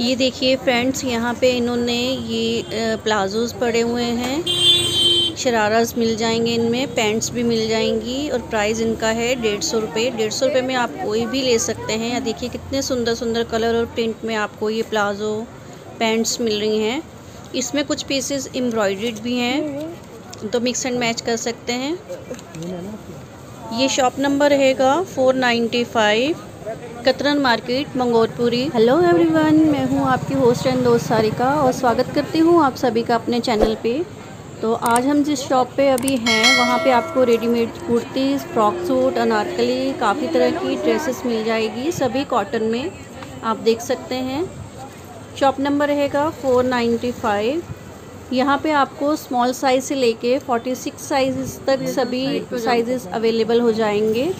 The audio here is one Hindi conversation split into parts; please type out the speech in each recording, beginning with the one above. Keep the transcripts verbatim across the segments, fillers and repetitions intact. ये देखिए फ्रेंड्स, यहाँ पे इन्होंने ये प्लाजोज पड़े हुए हैं, शराराज मिल जाएंगे इनमें, पैंट्स भी मिल जाएंगी और प्राइस इनका है डेढ़ सौ रुपये। डेढ़ सौ रुपये में आप कोई भी ले सकते हैं। या देखिए कितने सुंदर सुंदर कलर और प्रिंट में आपको ये प्लाजो पैंट्स मिल रही हैं। इसमें कुछ पीसेस एम्ब्रॉयड्रीड भी हैं, तो मिक्स एंड मैच कर सकते हैं। ये शॉप नंबर रहेगा four ninety five, Katran market, Mangolpuri. Hello everyone, मैं हूं आपकी होस्ट एंड दोस्त सारिका और स्वागत करती हूं आप सभी का अपने चैनल पे। तो आज हम जिस शॉप पे अभी हैं वहां पे आपको readymade kurtis, frock suit, Anarkali, काफ़ी तरह की ड्रेसेस मिल जाएगी, सभी कॉटन में आप देख सकते हैं। शॉप नंबर रहेगा फोर नाइन्टी फाइव। यहाँ पे आपको स्मॉल साइज़ से लेके छियालीस साइज़ तक सभी साइज़ अवेलेबल हो जाएंगे।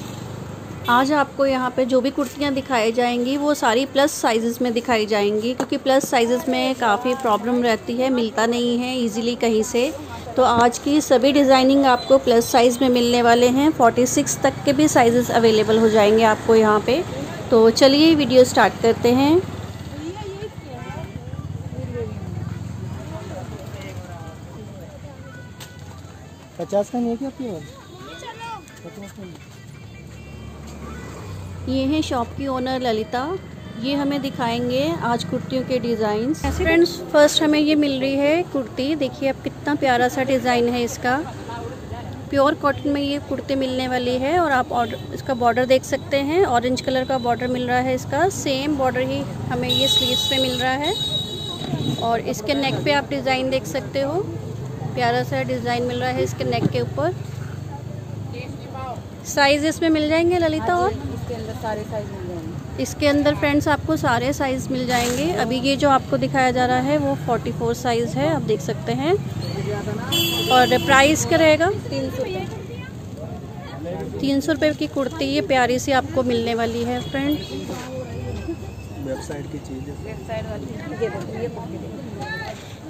आज आपको यहाँ पे जो भी कुर्तियाँ दिखाई जाएंगी वो सारी प्लस साइज़ में दिखाई जाएंगी, क्योंकि प्लस साइज़ में काफ़ी प्रॉब्लम रहती है, मिलता नहीं है इजीली कहीं से। तो आज की सभी डिज़ाइनिंग आपको प्लस साइज़ में मिलने वाले हैं, छियालीस तक के भी साइज़ अवेलेबल हो जाएंगे आपको यहाँ पे। तो चलिए वीडियो स्टार्ट करते हैं। पचास का नहीं है क्या? ये हैं शॉप की ओनर ललिता, ये हमें दिखाएंगे आज कुर्तियों के डिज़ाइंस। फ्रेंड्स, फर्स्ट हमें ये मिल रही है कुर्ती। देखिए अब कितना प्यारा सा डिज़ाइन है इसका। प्योर कॉटन में ये कुर्ती मिलने वाली है और आप ऑर्डर, इसका बॉर्डर देख सकते हैं, ऑरेंज कलर का बॉर्डर मिल रहा है इसका। सेम बॉर्डर ही हमें ये स्लीव्स पे मिल रहा है और इसके नेक पे आप डिज़ाइन देख सकते हो, प्यारा सा डिज़ाइन मिल रहा है इसके नेक के ऊपर। साइज इसमें मिल जाएंगे ललिता? और इसके अंदर सारे साइज मिल जाएंगे। इसके अंदर फ्रेंड्स आपको सारे साइज मिल जाएंगे। अभी ये जो आपको दिखाया जा रहा है वो चौवालीस साइज है, आप देख सकते हैं। और प्राइस क्या रहेगा? तीन सौ रुपये तीन सौ रुपये की कुर्ती ये प्यारी सी आपको मिलने वाली है फ्रेंड। वेबसाइट की चीज़।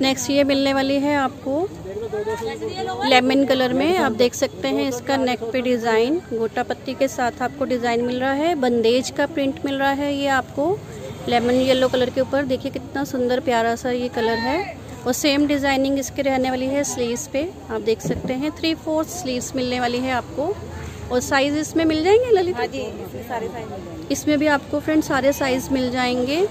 नेक्स्ट ये मिलने वाली है आपको लेमन कलर में, आप देख सकते हैं इसका नेक पे डिज़ाइन, गोटा पत्ती के साथ आपको डिज़ाइन मिल रहा है, बंदेज का प्रिंट मिल रहा है ये आपको लेमन येलो कलर के ऊपर। देखिए कितना सुंदर प्यारा सा ये कलर है और सेम डिज़ाइनिंग इसके रहने वाली है स्लीव्स पे, आप देख सकते हैं। थ्री फोर्थ स्लीव्स मिलने वाली है आपको और साइज़ इसमें मिल जाएंगे ललिता? जी, सारे साइज। इसमें भी आपको फ्रेंड सारे साइज़ मिल जाएंगे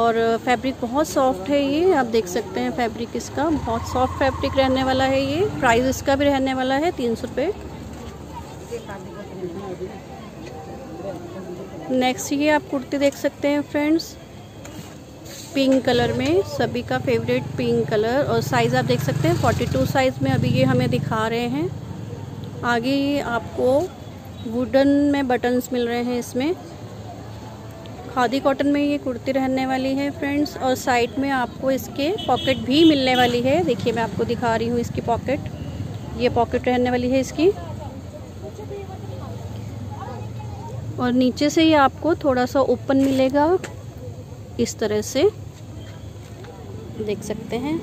और फैब्रिक बहुत सॉफ्ट है ये, आप देख सकते हैं। फैब्रिक इसका बहुत सॉफ्ट फैब्रिक रहने वाला है ये। प्राइस इसका भी रहने वाला है तीन सौ रुपये। नेक्स्ट ये आप कुर्ती देख सकते हैं फ्रेंड्स, पिंक कलर में, सभी का फेवरेट पिंक कलर, और साइज़ आप देख सकते हैं बयालीस साइज़ में अभी ये हमें दिखा रहे हैं। आगे ये आपको वुडन में बटन्स मिल रहे हैं इसमें। खादी कॉटन में ये कुर्ती रहने वाली है फ्रेंड्स और साइड में आपको इसके पॉकेट भी मिलने वाली है। देखिए मैं आपको दिखा रही हूँ इसकी पॉकेट, ये पॉकेट रहने वाली है इसकी। और नीचे से ये आपको थोड़ा सा ओपन मिलेगा इस तरह से, देख सकते हैं।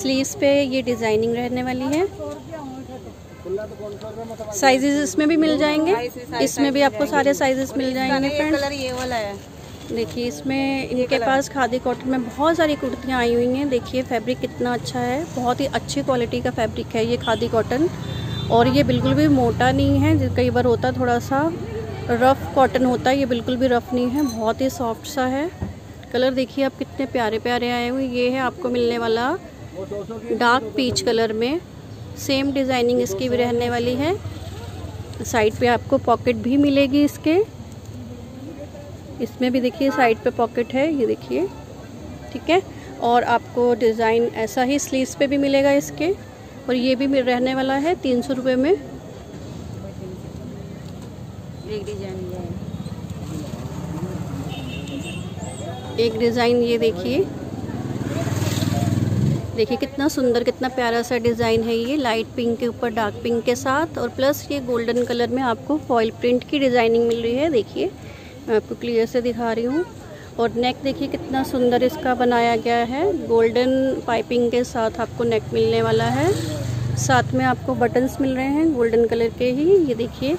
स्लीव्स पे ये डिज़ाइनिंग रहने वाली है। साइजेस इसमें भी मिल जाएंगे, इसमें भी आपको सारे साइजेस मिल जाएंगे फ्रेंड्स। कलर ये वाला है, देखिए इसमें इनके पास खादी कॉटन में बहुत सारी कुर्तियाँ आई हुई हैं। देखिए फैब्रिक कितना अच्छा है, बहुत ही अच्छी क्वालिटी का फैब्रिक है ये खादी कॉटन, और ये बिल्कुल भी मोटा नहीं है। कई बार होता थोड़ा सा रफ़ कॉटन होता है, ये बिल्कुल भी रफ़ नहीं है, बहुत ही सॉफ्ट सा है। कलर देखिए आप कितने प्यारे प्यारे आए हुए। ये है आपको मिलने वाला डार्क पीच कलर में, सेम डिज़ाइनिंग इसकी भी रहने वाली है। साइड पे आपको पॉकेट भी मिलेगी इसके, इसमें भी देखिए साइड पे पॉकेट है, ये देखिए, ठीक है। और आपको डिज़ाइन ऐसा ही स्लीव्स पे भी मिलेगा इसके, और ये भी रहने वाला है तीन सौ रुपये में। एक डिज़ाइन ये देखिए, देखिए कितना सुंदर, कितना प्यारा सा डिज़ाइन है ये, लाइट पिंक के ऊपर डार्क पिंक के साथ, और प्लस ये गोल्डन कलर में आपको फॉइल प्रिंट की डिज़ाइनिंग मिल रही है। देखिए मैं आपको क्लियर से दिखा रही हूँ। और नेक देखिए कितना सुंदर इसका बनाया गया है, गोल्डन पाइपिंग के साथ आपको नेक मिलने वाला है, साथ में आपको बटन्स मिल रहे हैं गोल्डन कलर के ही। ये देखिए,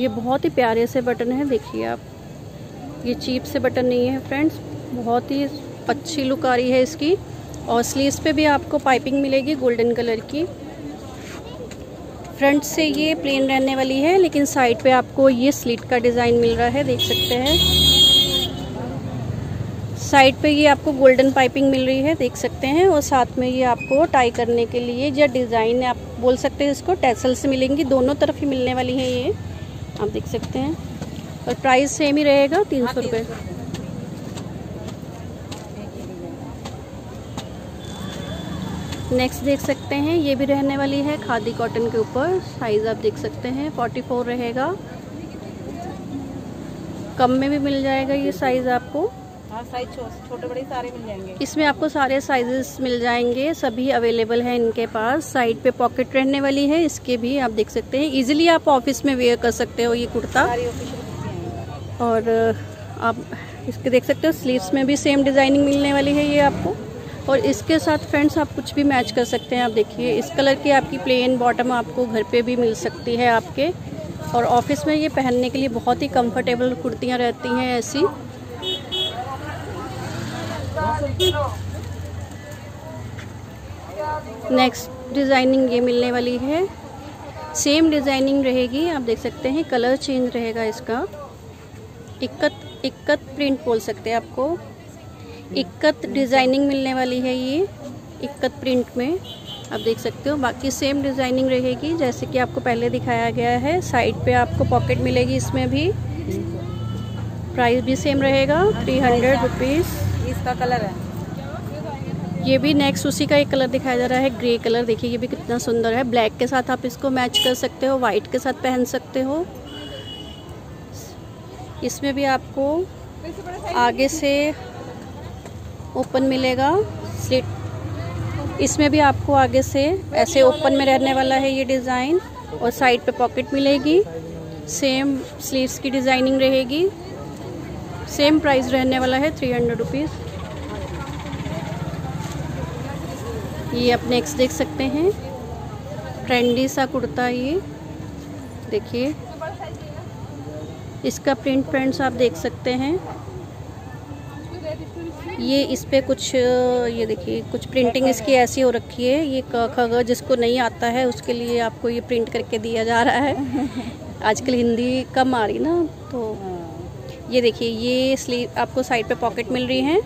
ये बहुत ही प्यारे से बटन है, देखिए आप, ये चीप से बटन नहीं है फ्रेंड्स, बहुत ही अच्छी लुक आ रही है इसकी। और स्लीव्स पे भी आपको पाइपिंग मिलेगी गोल्डन कलर की। फ्रंट से ये प्लेन रहने वाली है, लेकिन साइड पे आपको ये स्लीट का डिज़ाइन मिल रहा है, देख सकते हैं। साइड पे ये आपको गोल्डन पाइपिंग मिल रही है, देख सकते हैं। और साथ में ये आपको टाई करने के लिए या डिज़ाइन आप बोल सकते हैं इसको, टैसल से मिलेंगी, दोनों तरफ ही मिलने वाली है ये, आप देख सकते हैं। और प्राइस सेम ही रहेगा तीन सौ रुपये। नेक्स्ट देख सकते हैं ये भी रहने वाली है खादी कॉटन के ऊपर। साइज आप देख सकते हैं चौवालीस रहेगा, कम में भी मिल जाएगा ये साइज आपको। हाँ, साइज छोटे बड़े सारे मिल जाएंगे इसमें, आपको सारे साइजेस मिल जाएंगे, सभी अवेलेबल है इनके पास। साइड पे पॉकेट रहने वाली है इसके भी, आप देख सकते हैं। इजीली आप ऑफिस में वेयर कर सकते हो ये कुर्ता। और आप इसके देख सकते हो स्लीव्स में भी सेम डिजाइनिंग मिलने वाली है ये आपको। और इसके साथ फ्रेंड्स आप कुछ भी मैच कर सकते हैं, आप देखिए। इस कलर की आपकी प्लेन बॉटम आपको घर पे भी मिल सकती है आपके। और ऑफिस में ये पहनने के लिए बहुत ही कंफर्टेबल कुर्तियाँ रहती हैं ऐसी। नेक्स्ट डिज़ाइनिंग ये मिलने वाली है, सेम डिज़ाइनिंग रहेगी, आप देख सकते हैं। कलर चेंज रहेगा इसका, इक्कत इक्कत प्रिंट बोल सकते हैं आपको, इक्कत डिज़ाइनिंग मिलने वाली है ये, इक्कत प्रिंट में आप देख सकते हो। बाकी सेम डिज़ाइनिंग रहेगी जैसे कि आपको पहले दिखाया गया है। साइड पे आपको पॉकेट मिलेगी इसमें भी, प्राइस भी सेम रहेगा थ्री हंड्रेड रुपीज़ इसका कलर है ये भी। नेक्स्ट उसी का एक कलर दिखाया जा रहा है, ग्रे कलर, देखिए ये भी कितना सुंदर है। ब्लैक के साथ आप इसको मैच कर सकते हो, वाइट के साथ पहन सकते हो। इसमें भी आपको आगे से ओपन मिलेगा स्लिट, इसमें भी आपको आगे से ऐसे ओपन में रहने वाला है ये डिज़ाइन। और साइड पे पॉकेट मिलेगी, सेम स्लीव्स की डिज़ाइनिंग रहेगी, सेम प्राइस रहने वाला है थ्री हंड्रेड रुपीज़। ये आप नेक्स्ट देख सकते हैं, ट्रेंडी सा कुर्ता ये, देखिए इसका प्रिंट फ्रेंड्स आप देख सकते हैं। ये इस पर कुछ, ये देखिए कुछ प्रिंटिंग इसकी ऐसी हो रखी है, ये खगर जिसको नहीं आता है उसके लिए आपको ये प्रिंट करके दिया जा रहा है। आजकल हिंदी कम आ रही ना, तो ये देखिए ये स्लीव आपको साइड पे पॉकेट मिल रही हैं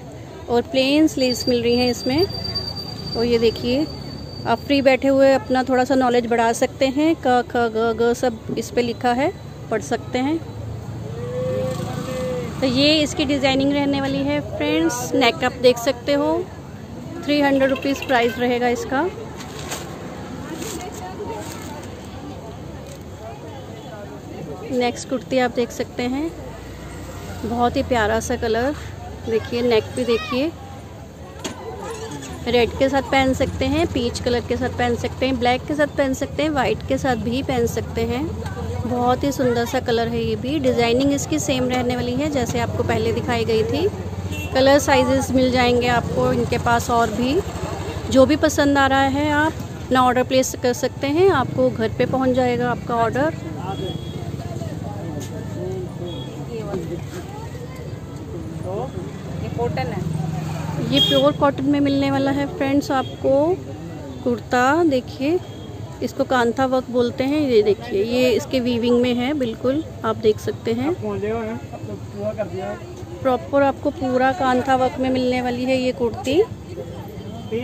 और प्लेन स्लीव्स मिल रही हैं इसमें। और ये देखिए आप फ्री बैठे हुए अपना थोड़ा सा नॉलेज बढ़ा सकते हैं, क ख ग ग सब इस पर लिखा है, पढ़ सकते हैं। तो ये इसकी डिज़ाइनिंग रहने वाली है फ्रेंड्स। नेक आप देख सकते हो, थ्री हंड्रेड रुपीज़ प्राइस रहेगा इसका। नेक्स्ट कुर्ती आप देख सकते हैं, बहुत ही प्यारा सा कलर, देखिए नेक भी देखिए। रेड के साथ पहन सकते हैं, पीच कलर के साथ पहन सकते हैं, ब्लैक के साथ पहन सकते हैं, वाइट के साथ भी पहन सकते हैं। बहुत ही सुंदर सा कलर है ये भी। डिज़ाइनिंग इसकी सेम रहने वाली है जैसे आपको पहले दिखाई गई थी। कलर साइजेस मिल जाएंगे आपको इनके पास। और भी जो भी पसंद आ रहा है आप अपना ऑर्डर प्लेस कर सकते हैं, आपको घर पे पहुंच जाएगा आपका ऑर्डर। ये कॉटन है, ये प्योर कॉटन में मिलने वाला है फ्रेंड्स आपको कुर्ता, देखिए इसको कांथा वर्क बोलते हैं। ये देखिए ये इसके वीविंग में है बिल्कुल, आप देख सकते हैं। प्रॉपर आपको पूरा कांथा वर्क में मिलने वाली है ये कुर्ती।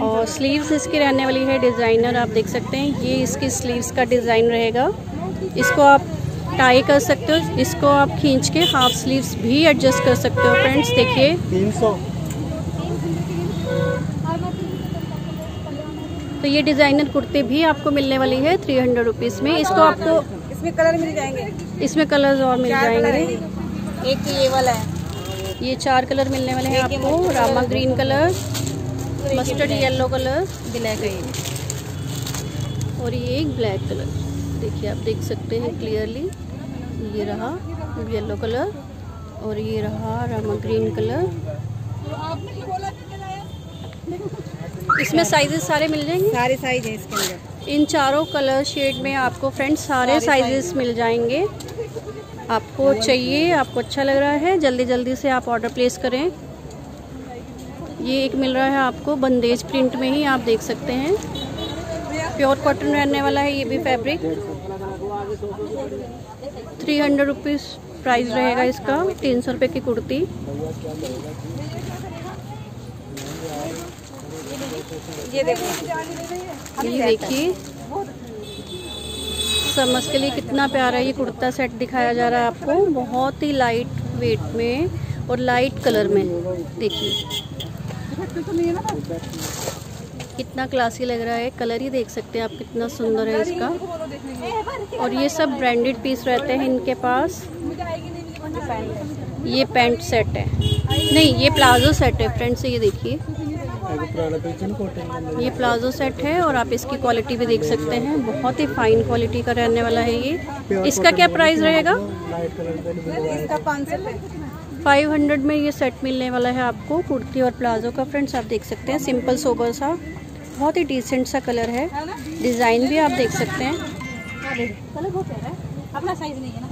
और स्लीव्स इसकी रहने वाली है डिज़ाइनर, आप देख सकते हैं। ये इसकी स्लीव्स का डिज़ाइन रहेगा, इसको आप टाई कर सकते हो, इसको आप खींच के हाफ स्लीव्स भी एडजस्ट कर सकते हो फ्रेंड्स, देखिए। तो ये डिज़ाइनर कुर्ती भी आपको मिलने वाली है थ्री हंड्रेड रुपीज़ में। इसको आपको इसमें कलर मिल जाएंगे, इसमें कलर्स और मिल जाएंगे, एक तो ये वाला है, ये चार कलर मिलने वाले हैं आपको। Rama green colour, mustard yellow colour, black है, और ये एक ब्लैक कलर, देखिए आप देख सकते हैं क्लियरली। ये रहा येलो कलर और ये रहा रामा ग्रीन कलर। इसमें साइजेस सारे मिल जाएंगे, सारे साइज है इसके अंदर। इन चारों कलर शेड में आपको फ्रेंड्स सारे साइजेस मिल जाएंगे। आपको चाहिए, आपको अच्छा लग रहा है, जल्दी जल्दी से आप ऑर्डर प्लेस करें। ये एक मिल रहा है आपको बंदेज प्रिंट में ही, आप देख सकते हैं प्योर कॉटन रहने वाला है ये भी fabric. Three hundred rupees price रहेगा इसका, तीन सौ रुपये की कुर्ती। ये देखिए ये देखिए समझ के लिए कितना प्यारा ये कुर्ता सेट दिखाया जा रहा है आपको, बहुत ही लाइट वेट में और लाइट कलर में। देखिए कितना क्लासी लग रहा है, कलर ही देख सकते हैं आप कितना सुंदर है इसका। और ये सब ब्रांडेड पीस रहते हैं इनके पास। ये पैंट सेट है, नहीं ये प्लाजो सेट है फ्रेंड्स। ये देखिए ये प्लाजो सेट है और आप इसकी क्वालिटी भी देख सकते हैं, बहुत ही फाइन क्वालिटी का रहने वाला है ये। इसका क्या प्राइस रहेगा? फाइव हंड्रेड में ये सेट मिलने वाला है आपको कुर्ती और प्लाजो का। फ्रेंड्स आप देख सकते हैं सिंपल सोबर सा, बहुत ही डिसेंट सा कलर है, डिज़ाइन भी आप देख सकते हैं। अपना साइज नहीं है ना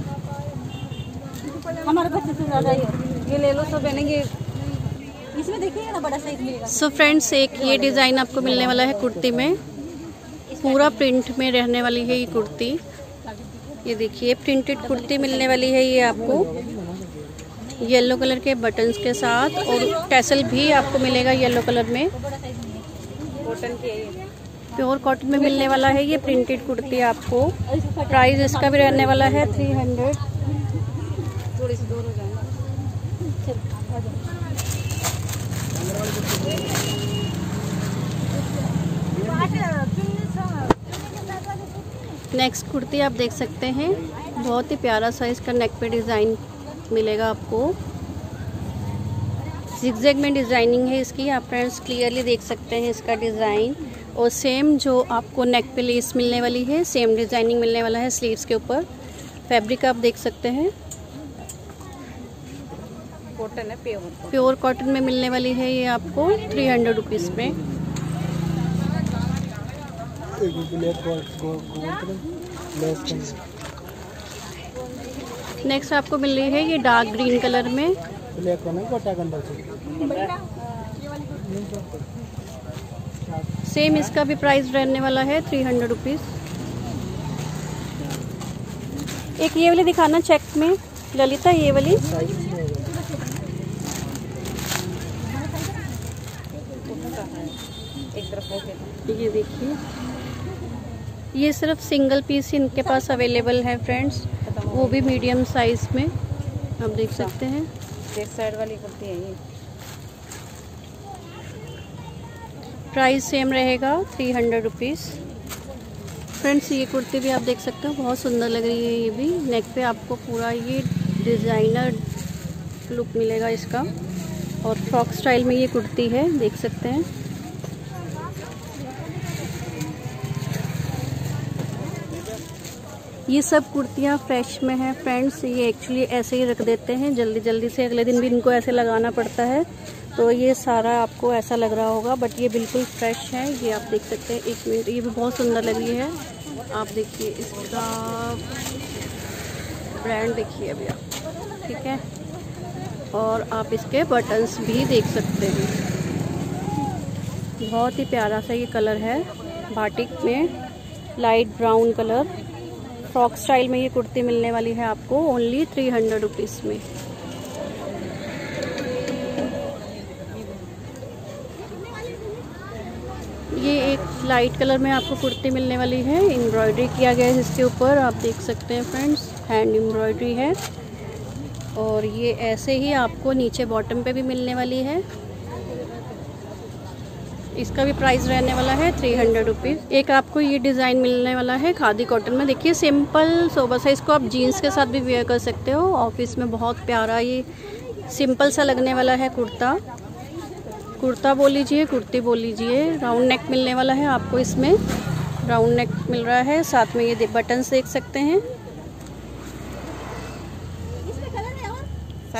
हमारे बच्चे से ज़्यादा, ये ले लो सब बनेंगे इसमें, देखिए ना बड़ा साइज मिलेगा। सो फ्रेंड्स एक ये डिज़ाइन आपको मिलने वाला है कुर्ती में, पूरा प्रिंट में रहने वाली है ये कुर्ती। ये देखिए प्रिंटेड कुर्ती मिलने वाली है ये आपको, येलो कलर के बटन्स के साथ, और टैसल भी आपको मिलेगा येलो कलर में। प्योर कॉटन में मिलने वाला है ये प्रिंटेड कुर्ती आपको। प्राइस इसका भी रहने वाला है थ्री हंड्रेड थोड़ी सी दूर हो जाएगा। नेक्स्ट कुर्ती आप देख सकते हैं, बहुत ही प्यारा सा इसका नेक पे डिज़ाइन मिलेगा आपको, जिगजैग में डिज़ाइनिंग है इसकी। आप फ्रेंड्स क्लियरली देख सकते हैं इसका डिज़ाइन, और सेम जो आपको नेक पे लेस मिलने वाली है सेम डिज़ाइनिंग मिलने वाला है स्लीव्स के ऊपर। फैब्रिक आप देख सकते हैं कॉटन है, प्योर प्योर कॉटन में मिलने वाली है ये आपको थ्री हंड्रेड रुपीज़ में। नेक्स्ट आपको मिल रही है ये डार्क ग्रीन कलर में, सेम इसका भी प्राइस रहने वाला है थ्री हंड्रेड रुपीज़। एक ये वाली दिखाना चेक में ललिता, ये वाली ये देखिए, ये सिर्फ सिंगल पीस ही इनके पास अवेलेबल है फ्रेंड्स, वो भी मीडियम साइज में आप देख सकते हैं। एक साइड वाली कुर्ती है ये, प्राइस सेम रहेगा थ्री हंड्रेड रुपीज़। फ्रेंड्स ये कुर्ती भी आप देख सकते हो, बहुत सुंदर लग रही है ये भी। नेक पे आपको पूरा ये डिज़ाइनर लुक मिलेगा इसका, और फ्रॉक स्टाइल में ये कुर्ती है देख सकते हैं। ये सब कुर्तियाँ फ्रेश में हैं फ्रेंड्स, ये एक्चुअली ऐसे ही रख देते हैं जल्दी जल्दी से, अगले दिन भी इनको ऐसे लगाना पड़ता है, तो ये सारा आपको ऐसा लग रहा होगा, बट ये बिल्कुल फ्रेश है। ये आप देख सकते हैं, एक मिनट, ये भी बहुत सुंदर लग रही है। आप देखिए इसका ब्रांड देखिए अभी आप, ठीक है, और आप इसके बटन्स भी देख सकते हैं, बहुत ही प्यारा सा ये कलर है बाटिक में, light brown colour. Frock style में ये कुर्ती मिलने वाली है आपको ओनली थ्री हंड्रेड रुपीज़ में। ये एक लाइट कलर में आपको कुर्ती मिलने वाली है, एम्ब्रॉयडरी किया गया है इसके ऊपर, आप देख सकते हैं फ्रेंड्स हैंड एम्ब्रॉयडरी है। और ये ऐसे ही आपको नीचे बॉटम पे भी मिलने वाली है, इसका भी प्राइस रहने वाला है थ्री हंड्रेड रुपीज़। एक आपको ये डिज़ाइन मिलने वाला है खादी कॉटन में, देखिए सिंपल सोबर सा, इसको आप जीन्स के साथ भी वेयर कर सकते हो, ऑफिस में बहुत प्यारा ये सिंपल सा लगने वाला है कुर्ता, कुर्ता बोल लीजिए कुर्ती बोल लीजिए। राउंड नेक मिलने वाला है आपको, इसमें राउंड नेक मिल रहा है, साथ में ये बटन्स देख सकते हैं।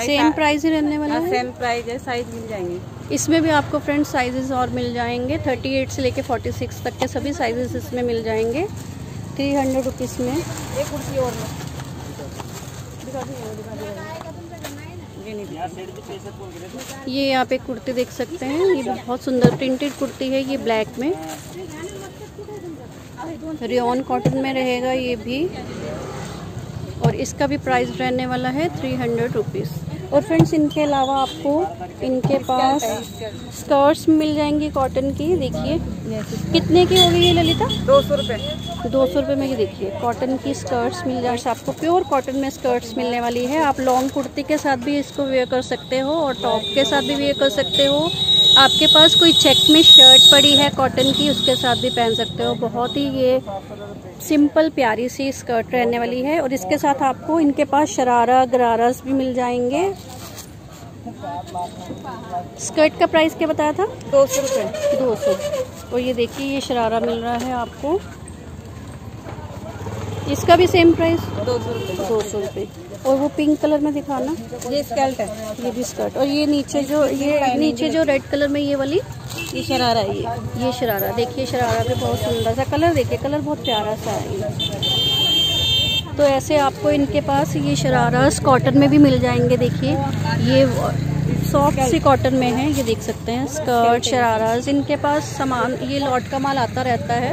सेम प्राइस ही रहने वाला है, सेम प्राइस है, साइज मिल जाएंगे इसमें भी आपको फ्रेंड्स, साइजेस और मिल जाएंगे अड़तीस से लेके छियालीस तक के सभी साइजेस इसमें मिल जाएंगे थ्री हंड्रेड रुपीज़ में। एक कुर्सी और ये आप एक कुर्ती देख सकते हैं, ये बहुत सुंदर प्रिंटेड कुर्ती है, ये ब्लैक में रियॉन कॉटन में रहेगा ये भी, और इसका भी प्राइस रहने वाला है थ्री हंड्रेड रुपीज़। और फ्रेंड्स इनके अलावा आपको इनके पास स्कर्ट्स मिल जाएंगी कॉटन की, देखिए कितने की होगी ये ललिता? दो सौ रुपये दो सौ रुपये में ये देखिए कॉटन की स्कर्ट्स मिल जाएगी आपको, प्योर कॉटन में स्कर्ट्स मिलने वाली है। आप लॉन्ग कुर्ती के साथ भी इसको वेयर कर सकते हो और टॉप के साथ भी वेयर कर सकते हो। आपके पास कोई चेक में शर्ट पड़ी है कॉटन की, उसके साथ भी पहन सकते हो। बहुत ही ये सिंपल प्यारी सी स्कर्ट रहने वाली है। और इसके साथ आपको इनके पास शरारा गरारास भी मिल जाएंगे। स्कर्ट का प्राइस क्या बताया था? दो सौ रुपये दो सौ और ये देखिए ये शरारा मिल रहा है आपको, इसका भी सेम प्राइस दो सौ रुपये दो सौ रुपये और वो पिंक कलर में दिखाना, ये स्कर्ट है, ये भी स्कर्ट। और ये नीचे जो ये नीचे जो रेड कलर में ये वाली ये शरारा है, ये ये शरारा देखिए, शरारा भी बहुत सुंदर सा कलर, देखिए कलर बहुत प्यारा सा है। तो ऐसे आपको इनके पास ये शरारास कॉटन में भी मिल जाएंगे, देखिए ये सॉफ्ट सी कॉटन में है, ये देख सकते हैं स्कर्ट शरारास। इनके पास सामान ये लॉट का माल आता रहता है।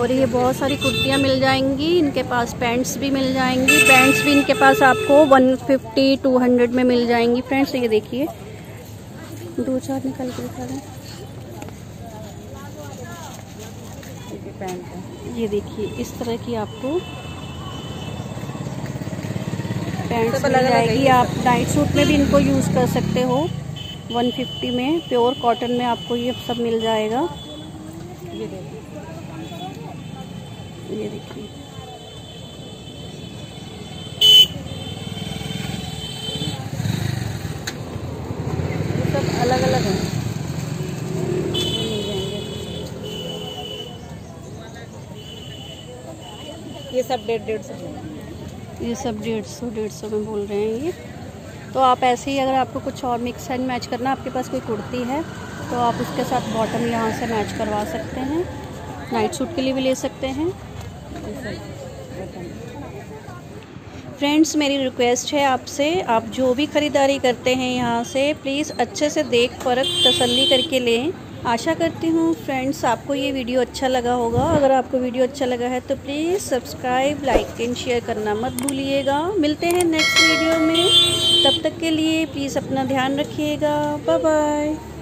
और ये बहुत सारी कुर्तियाँ मिल जाएंगी, इनके पास पैंट्स भी मिल जाएंगी। पैंट्स भी इनके पास आपको वन फिफ्टी टू हंड्रेड में मिल जाएंगी। फ्रेंड्स ये देखिए दो चार निकल के दिखा दें, ये देखिए इस तरह की आपको पैंट्स मिल जाएगी। आप नाइट सूट में भी इनको यूज़ कर सकते हो। वन फिफ्टी में प्योर कॉटन में आपको ये सब मिल जाएगा। ये देखिए ये देखिए ये सब अलग अलग हैं। ये सब डेढ़ डेढ़ सौ ये सब डेढ़ सौ डेढ़ सौ में बोल रहे हैं ये। तो आप ऐसे ही अगर आपको कुछ और मिक्स एंड मैच करना, आपके पास कोई कुर्ती है तो आप उसके साथ बॉटम यहाँ से मैच करवा सकते हैं, नाइट सूट के लिए भी ले सकते हैं। फ्रेंड्स मेरी रिक्वेस्ट है आपसे, आप जो भी ख़रीदारी करते हैं यहाँ से प्लीज़ अच्छे से देख परख तसल्ली करके लें। आशा करती हूँ फ्रेंड्स आपको ये वीडियो अच्छा लगा होगा। अगर आपको वीडियो अच्छा लगा है तो please subscribe, like and share करना मत भूलिएगा। मिलते हैं नेक्स्ट वीडियो में, तब तक के लिए प्लीज़ अपना ध्यान रखिएगा। Bye bye.